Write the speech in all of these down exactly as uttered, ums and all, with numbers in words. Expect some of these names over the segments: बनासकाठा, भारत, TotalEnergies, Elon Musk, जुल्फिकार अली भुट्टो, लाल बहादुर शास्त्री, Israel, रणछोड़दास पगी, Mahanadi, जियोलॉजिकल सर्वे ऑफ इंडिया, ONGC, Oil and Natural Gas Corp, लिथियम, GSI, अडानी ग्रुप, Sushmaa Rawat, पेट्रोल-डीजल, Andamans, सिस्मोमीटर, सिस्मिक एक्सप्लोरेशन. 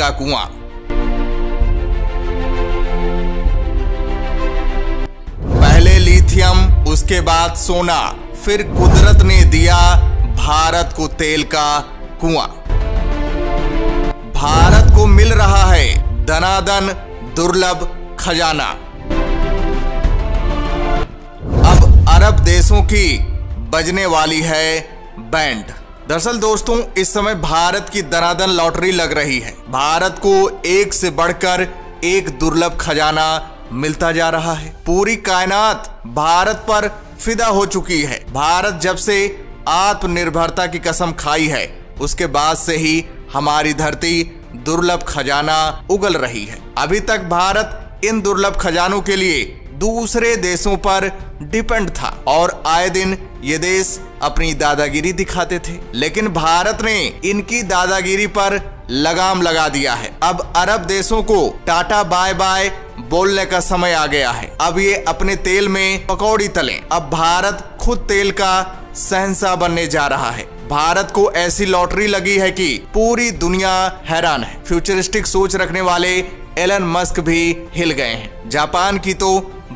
का कुआं। पहले लिथियम, उसके बाद सोना, फिर कुदरत ने दिया भारत को तेल का कुआं। भारत को मिल रहा है धनाधन दुर्लभ खजाना। अब अरब देशों की बजने वाली है बैंड। दरअसल दोस्तों, इस समय भारत की धनाधन लॉटरी लग रही है। भारत को एक से बढ़कर एक दुर्लभ खजाना मिलता जा रहा है। पूरी कायनात भारत पर फिदा हो चुकी है। भारत जब से आत्मनिर्भरता की कसम खाई है, उसके बाद से ही हमारी धरती दुर्लभ खजाना उगल रही है। अभी तक भारत इन दुर्लभ खजानों के लिए दूसरे देशों पर डिपेंड था और आए दिन ये देश अपनी दादागिरी दिखाते थे, लेकिन भारत ने इनकी दादागिरी पर लगाम लगा दिया है। अब अरब देशों को टाटा बाय बाय बोलने का समय आ गया है। अब ये अपने तेल में पकौड़ी तलें। अब भारत खुद तेल का शहंशाह बनने जा रहा है। भारत को ऐसी लॉटरी लगी है कि पूरी दुनिया हैरान है। फ्यूचरिस्टिक सोच रखने वाले एलन मस्क भी हिल गए हैं। जापान की तो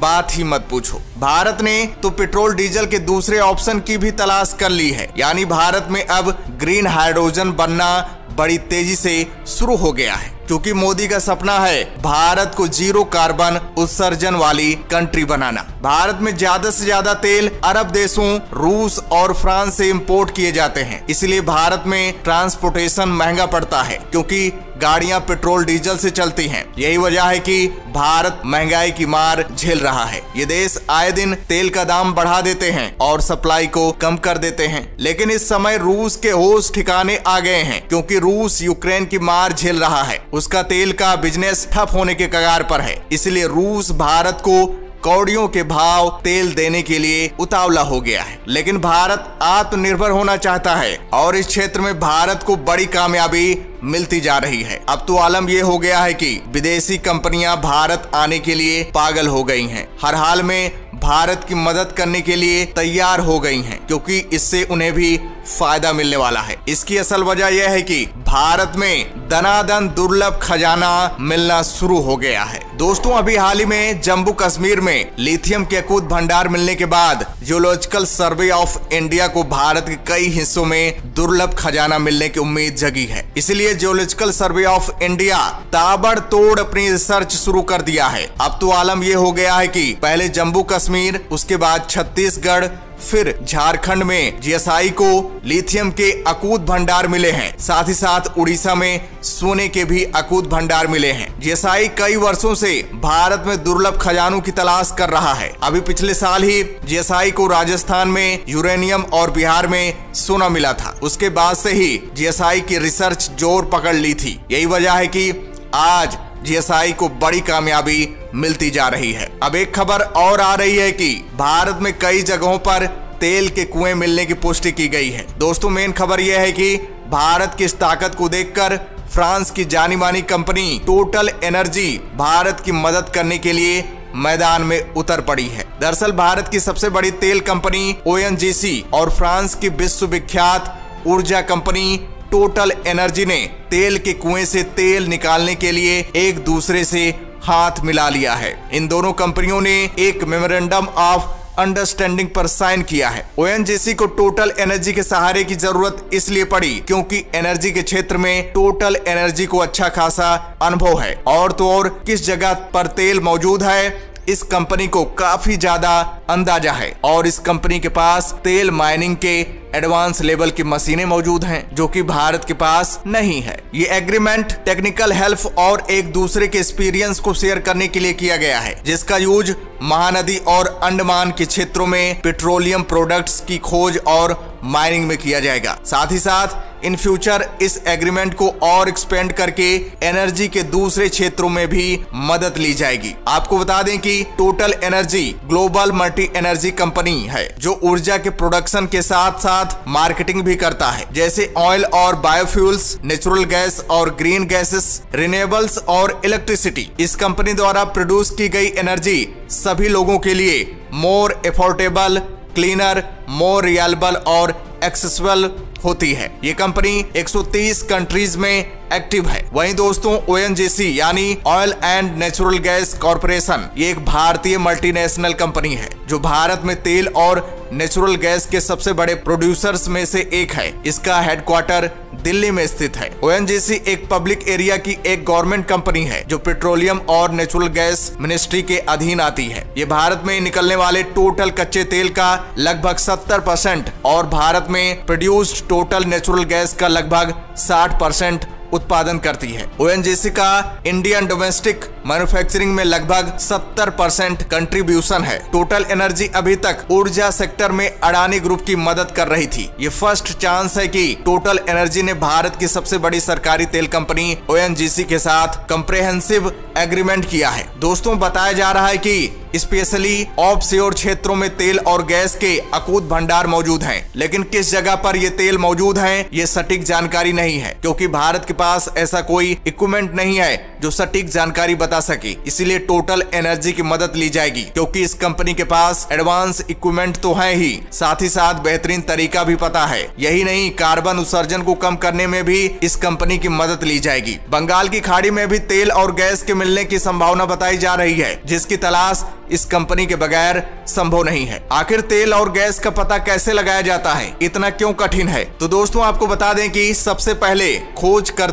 बात ही मत पूछो। भारत ने तो पेट्रोल डीजल के दूसरे ऑप्शन की भी तलाश कर ली है। यानी भारत में अब ग्रीन हाइड्रोजन बनना बड़ी तेजी से शुरू हो गया है, क्योंकि मोदी का सपना है भारत को जीरो कार्बन उत्सर्जन वाली कंट्री बनाना। भारत में ज्यादा से ज्यादा तेल अरब देशों, रूस और फ्रांस से इंपोर्ट किए जाते हैं। इसलिए भारत में ट्रांसपोर्टेशन महंगा पड़ता है, क्योंकि गाड़ियां पेट्रोल डीजल से चलती हैं। यही वजह है कि भारत महंगाई की मार झेल रहा है। ये देश आए दिन तेल का दाम बढ़ा देते हैं और सप्लाई को कम कर देते हैं। लेकिन इस समय रूस के होश ठिकाने आ गए हैं, क्योंकि रूस यूक्रेन की मार झेल रहा है। उसका तेल का बिजनेस ठप होने के कगार पर है। इसलिए रूस भारत को कौड़ियों के भाव तेल देने के लिए उतावला हो गया है। लेकिन भारत आत्मनिर्भर होना चाहता है और इस क्षेत्र में भारत को बड़ी कामयाबी मिलती जा रही है। अब तो आलम ये हो गया है कि विदेशी कंपनियां भारत आने के लिए पागल हो गई हैं। हर हाल में भारत की मदद करने के लिए तैयार हो गई हैं, क्योंकि इससे उन्हें भी फायदा मिलने वाला है। इसकी असल वजह यह है कि भारत में धनाधन दुर्लभ खजाना मिलना शुरू हो गया है। दोस्तों, अभी हाल ही में जम्मू कश्मीर में लिथियम के अकूत भंडार मिलने के बाद जियोलॉजिकल सर्वे ऑफ इंडिया को भारत के कई हिस्सों में दुर्लभ खजाना मिलने की उम्मीद जगी है। इसलिए जियोलॉजिकल सर्वे ऑफ इंडिया ताबड़तोड़ अपनी रिसर्च शुरू कर दिया है। अब तो आलम ये हो गया है कि पहले जम्मू कश्मीर, उसके बाद छत्तीसगढ़, फिर झारखंड में जीएसआई को लिथियम के अकूत भंडार मिले हैं। साथ ही साथ उड़ीसा में सोने के भी अकूत भंडार मिले हैं। जीएसआई कई वर्षों से भारत में दुर्लभ खजानों की तलाश कर रहा है। अभी पिछले साल ही जीएसआई को राजस्थान में यूरेनियम और बिहार में सोना मिला था। उसके बाद से ही जीएसआई की रिसर्च जोर पकड़ ली थी। यही वजह है कि आज जीएसआई को बड़ी कामयाबी मिलती जा रही है। अब एक खबर और आ रही है कि भारत में कई जगहों पर तेल के कुएं मिलने की पुष्टि की गई है। दोस्तों, मेन खबर यह है कि भारत की इस ताकत को देखकर फ्रांस की जानी मानी कंपनी टोटल एनर्जी भारत की मदद करने के लिए मैदान में उतर पड़ी है। दरअसल भारत की सबसे बड़ी तेल कंपनी ओएनजीसी और फ्रांस की विश्वविख्यात ऊर्जा कंपनी टोटल एनर्जी ने तेल के कुएं से तेल निकालने के लिए एक दूसरे से हाथ मिला लिया है। इन दोनों कंपनियों ने एक मेमोरेंडम ऑफ अंडरस्टैंडिंग पर साइन किया है। ओएनजीसी को टोटल एनर्जी के सहारे की जरूरत इसलिए पड़ी क्योंकि एनर्जी के क्षेत्र में टोटल एनर्जी को अच्छा खासा अनुभव है, और तो और किस जगह पर तेल मौजूद है इस कंपनी को काफी ज्यादा अंदाजा है। और इस कंपनी के पास तेल माइनिंग के एडवांस लेवल की मशीनें मौजूद हैं, जो कि भारत के पास नहीं है। ये एग्रीमेंट टेक्निकल हेल्प और एक दूसरे के एक्सपीरियंस को शेयर करने के लिए किया गया है, जिसका यूज महानदी और अंडमान के क्षेत्रों में पेट्रोलियम प्रोडक्ट्स की खोज और माइनिंग में किया जाएगा। साथ ही साथ इन फ्यूचर इस एग्रीमेंट को और एक्सपेंड करके एनर्जी के दूसरे क्षेत्रों में भी मदद ली जाएगी। आपको बता दें कि total energy global multi energy company है, जो ऊर्जा के प्रोडक्शन के साथ साथ मार्केटिंग भी करता है, जैसे ऑयल और बायोफ्यूल्स, नेचुरल गैस और ग्रीन गैसेस, रिन्यूएबल्स और इलेक्ट्रिसिटी। इस कंपनी द्वारा प्रोड्यूस की गई एनर्जी सभी लोगों के लिए more affordable, cleaner, more reliable और एक्सेसिबल होती है। ये कंपनी एक सौ तीस कंट्रीज में एक्टिव है। वहीं दोस्तों ओएनजीसी यानी oil and natural gas corporation ये एक भारतीय मल्टीनेशनल कंपनी है जो भारत में तेल और नेचुरल गैस के सबसे बड़े प्रोड्यूसर्स में से एक है। इसका हेडक्वार्टर दिल्ली में स्थित है। ओएनजीसी एक पब्लिक एरिया की एक गवर्नमेंट कंपनी है जो पेट्रोलियम और नेचुरल गैस मिनिस्ट्री के अधीन आती है। ये भारत में निकलने वाले टोटल कच्चे तेल का लगभग सत्तर परसेंट और भारत में प्रोड्यूस्ड टोटल नेचुरल गैस का लगभग साठ परसेंट उत्पादन करती है। ओएनजीसी का इंडियन डोमेस्टिक मैन्युफैक्चरिंग में लगभग सत्तर परसेंट कंट्रीब्यूशन है। टोटल एनर्जी अभी तक ऊर्जा सेक्टर में अडानी ग्रुप की मदद कर रही थी। ये फर्स्ट चांस है कि टोटल एनर्जी ने भारत की सबसे बड़ी सरकारी तेल कंपनी ओएनजीसी के साथ कंप्रेहेंसिव एग्रीमेंट किया है। दोस्तों बताया जा रहा है कि स्पेशली ऑफशोर क्षेत्रों में तेल और गैस के अकूत भंडार मौजूद हैं, लेकिन किस जगह पर ये तेल मौजूद हैं, ये सटीक जानकारी नहीं है क्योंकि भारत के पास ऐसा कोई इक्विपमेंट नहीं है जो सटीक जानकारी बता सके। इसीलिए टोटल एनर्जी की मदद ली जाएगी क्योंकि इस कंपनी के पास एडवांस इक्विपमेंट तो है ही, साथ ही साथ बेहतरीन तरीका भी पता है। यही नहीं, कार्बन उत्सर्जन को कम करने में भी इस कंपनी की मदद ली जाएगी। बंगाल की खाड़ी में भी तेल और गैस के मिलने की संभावना बताई जा रही है जिसकी तलाश इस कंपनी के बगैर संभव नहीं है। आखिर तेल और गैस का पता कैसे लगाया जाता है, इतना क्यों कठिन है? तो दोस्तों आपको बता दें कि सबसे पहले खोजकर्ता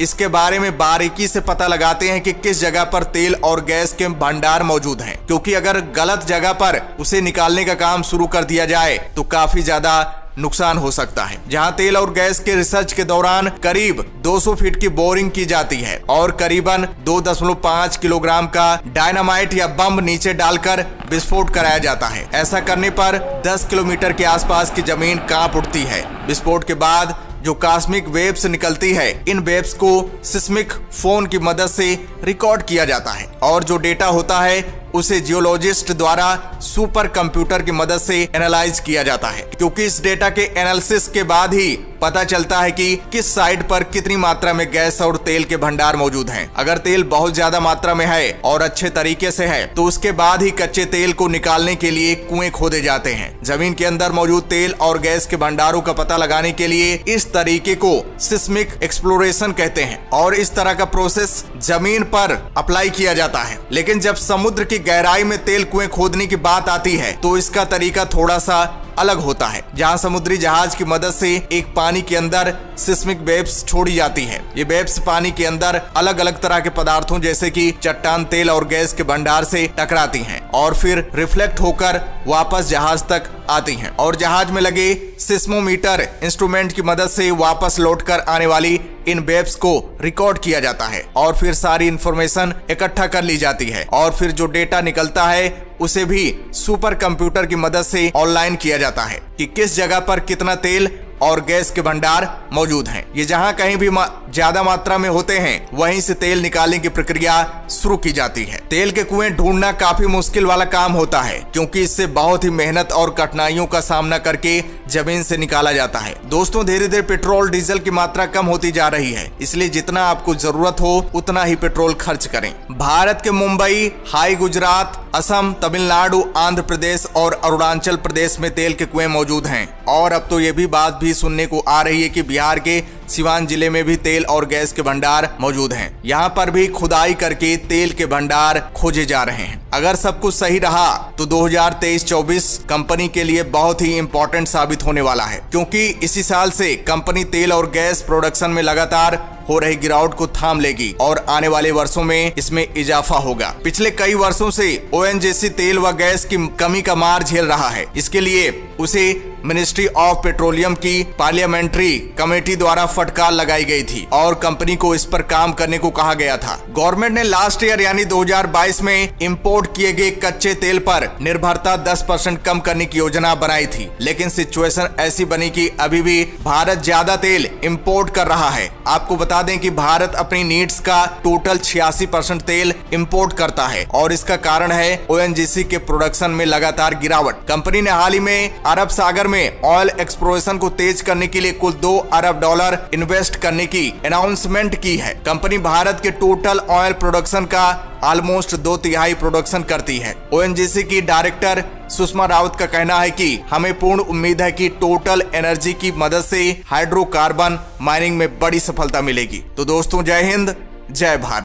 इसके बारे में बारीकी से पता लगाते हैं कि किस जगह पर तेल और गैस के भंडार मौजूद हैं, क्योंकि अगर गलत जगह पर उसे निकालने का काम शुरू कर दिया जाए तो काफी ज्यादा नुकसान हो सकता है। जहां तेल और गैस के रिसर्च के दौरान करीब दो सौ फीट की बोरिंग की जाती है और करीबन दो दशमलव पाँच किलोग्राम का डायनामाइट या बम नीचे डालकर विस्फोट कराया जाता है। ऐसा करने पर दस किलोमीटर के आसपास की जमीन कांप उठती है। विस्फोट के बाद जो कॉस्मिक वेव्स निकलती है, इन वेव्स को सिस्मिक फोन की मदद से रिकॉर्ड किया जाता है और जो डेटा होता है उसे जियोलॉजिस्ट द्वारा सुपर कंप्यूटर की मदद से एनालाइज किया जाता है, क्योंकि इस डेटा के एनालिसिस के बाद ही पता चलता है कि किस साइड पर कितनी मात्रा में गैस और तेल के भंडार मौजूद हैं। अगर तेल बहुत ज्यादा मात्रा में है और अच्छे तरीके से है तो उसके बाद ही कच्चे तेल को निकालने के लिए कुएं खोदे जाते हैं। जमीन के अंदर मौजूद तेल और गैस के भंडारों का पता लगाने के लिए इस तरीके को सिस्मिक एक्सप्लोरेशन कहते हैं और इस तरह का प्रोसेस जमीन पर अप्लाई किया जाता है। लेकिन जब समुद्र की गहराई में तेल कुएं खोदने की बात आती है तो इसका तरीका थोड़ा सा अलग होता है, जहां समुद्री जहाज की मदद से एक पानी के अंदर सिस्मिक वेव्स छोड़ी जाती है। ये वेव्स पानी के अंदर अलग अलग तरह के पदार्थों जैसे कि चट्टान, तेल और गैस के भंडार से टकराती हैं और फिर रिफ्लेक्ट होकर वापस जहाज तक आती हैं और जहाज में लगे सिस्मोमीटर इंस्ट्रूमेंट की मदद से वापस लौटकर आने वाली इन वेव्स को रिकॉर्ड किया जाता है और फिर सारी इंफॉर्मेशन इकट्ठा कर ली जाती है और फिर जो डेटा निकलता है उसे भी सुपर कंप्यूटर की मदद से ऑनलाइन किया जाता है कि किस जगह पर कितना तेल और गैस के भंडार मौजूद हैं। ये जहां कहीं भी मा, ज्यादा मात्रा में होते हैं वहीं से तेल निकालने की प्रक्रिया शुरू की जाती है। तेल के कुएं ढूंढना काफी मुश्किल वाला काम होता है क्योंकि इससे बहुत ही मेहनत और कठिनाइयों का सामना करके जमीन से निकाला जाता है। दोस्तों धीरे धीरे पेट्रोल डीजल की मात्रा कम होती जा रही है, इसलिए जितना आपको जरूरत हो उतना ही पेट्रोल खर्च करें। भारत के मुंबई, हाई गुजरात, असम, तमिलनाडु, आंध्र प्रदेश और अरुणाचल प्रदेश में तेल के कुएं मौजूद हैं और अब तो ये भी बात भी सुनने को आ रही है कि बिहार के सिवान जिले में भी तेल और गैस के भंडार मौजूद हैं। यहाँ पर भी खुदाई करके तेल के भंडार खोजे जा रहे हैं। अगर सब कुछ सही रहा तो दो हज़ार तेईस चौबीस कंपनी के लिए बहुत ही इम्पोर्टेंट साबित होने वाला है, क्योंकि इसी साल से कंपनी तेल और गैस प्रोडक्शन में लगातार हो रही गिरावट को थाम लेगी और आने वाले वर्षों में इसमें इजाफा होगा। पिछले कई वर्षों से ओएनजीसी तेल व गैस की कमी का मार झेल रहा है। इसके लिए उसे मिनिस्ट्री ऑफ पेट्रोलियम की पार्लियामेंट्री कमेटी द्वारा फटकार लगाई गई थी और कंपनी को इस पर काम करने को कहा गया था। गवर्नमेंट ने लास्ट ईयर यानी दो हज़ार बाईस में इम्पोर्ट किए गए कच्चे तेल पर निर्भरता दस परसेंट कम करने की योजना बनाई थी, लेकिन सिचुएशन ऐसी बनी कि अभी भी भारत ज्यादा तेल इम्पोर्ट कर रहा है। आपको बता दें कि भारत अपनी नीड्स का टोटल छियासी परसेंट तेल इम्पोर्ट करता है और इसका कारण है ओएनजीसी के प्रोडक्शन में लगातार गिरावट। कंपनी ने हाल ही में अरब सागर में ऑयल एक्सप्लोरेशन को तेज करने के लिए कुल दो अरब डॉलर इन्वेस्ट करने की अनाउंसमेंट की है। कंपनी भारत के टोटल ऑयल प्रोडक्शन का ऑलमोस्ट दो तिहाई प्रोडक्शन करती है। ओएनजीसी की डायरेक्टर सुषमा रावत का कहना है कि हमें पूर्ण उम्मीद है कि टोटल एनर्जी की मदद से हाइड्रोकार्बन माइनिंग में बड़ी सफलता मिलेगी। तो दोस्तों, जय हिंद, जय भारत।